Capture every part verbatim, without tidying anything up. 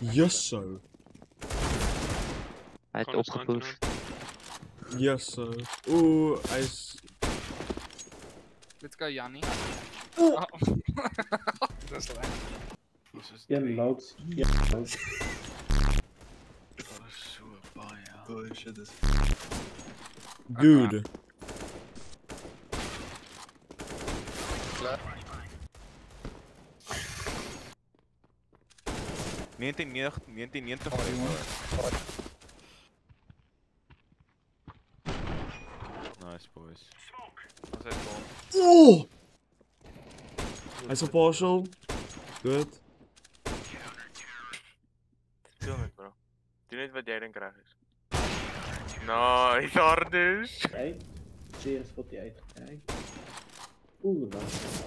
Yes, sir. Hij heeft opgepusht. Yes, sir. Oeh, hij is... Dit kan Yanni. Oh. Dat is lekker. Jij loopt. Jij loopt. Oh, zo baia. Oh, shit is... Dude. ninety-nine, ninety-nine. Nice, boys. Oh! That's a partial. Good. Kill me, bro. Do you know what you're doing? Nice, Ardus. Hey, see us what you're doing. Ooh, nice.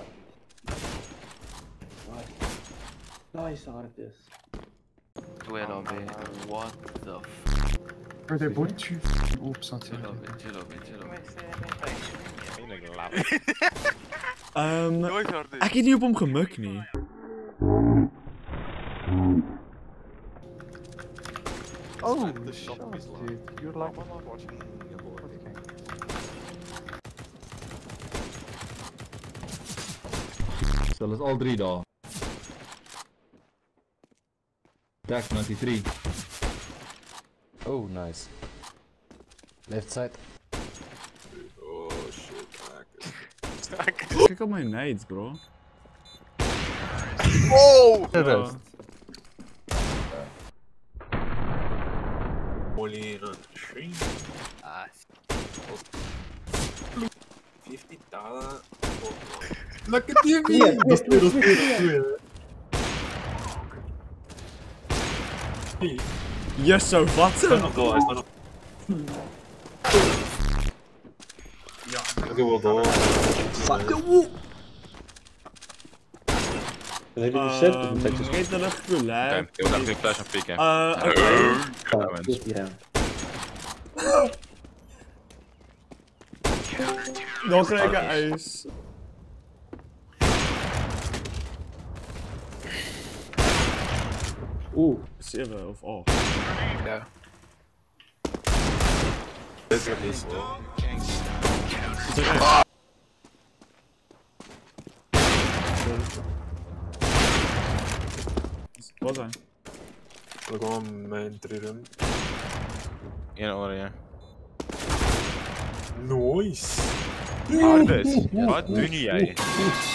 Nice, Ardus. What the f? Bro, they're both too f***ing orbs on top. Um, ek het nie op hom gemik nie. Oh, the shot is dude. You're like not watching. So let's all three daar. Back ninety-three. Oh, nice. Left side. Oh shit. I can... Check out my nades, bro. Oh! Oh. fifty dollars. Look at you, man. Yeah. You're so flatter! I don't Yeah, we'll go. Fuck the wall! Heb je die set? Ik weet dat echt veel, hè? Ik wil daar geen flash aan pikken. Uh, oké. Nog een keer ijs. Oeh, seven of all. Ja. Dit is released. Wat zijn? We gaan mijn drie room. In orde, ja. Nice! Ardus, wat doe jij?